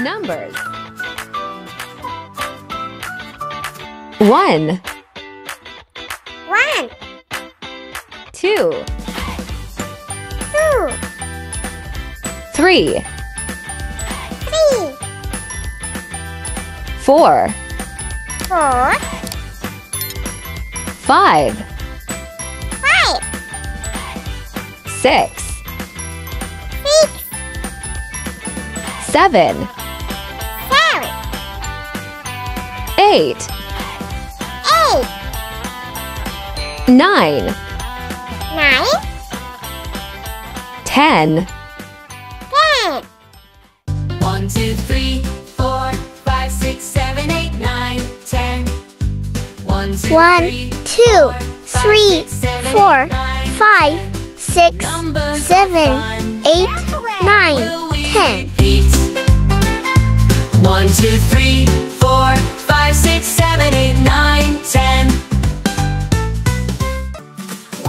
Numbers. 1 1 2 2 3 3 4 4 5 5 6 6 7 7 8 8 9 9 10 10 1 2 3 4 5 6 7 8 9 10 1 2 3 4 5 6 7 8 9 10 1 2 3 4 5 6 7 8 9 10 1 2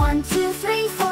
3 4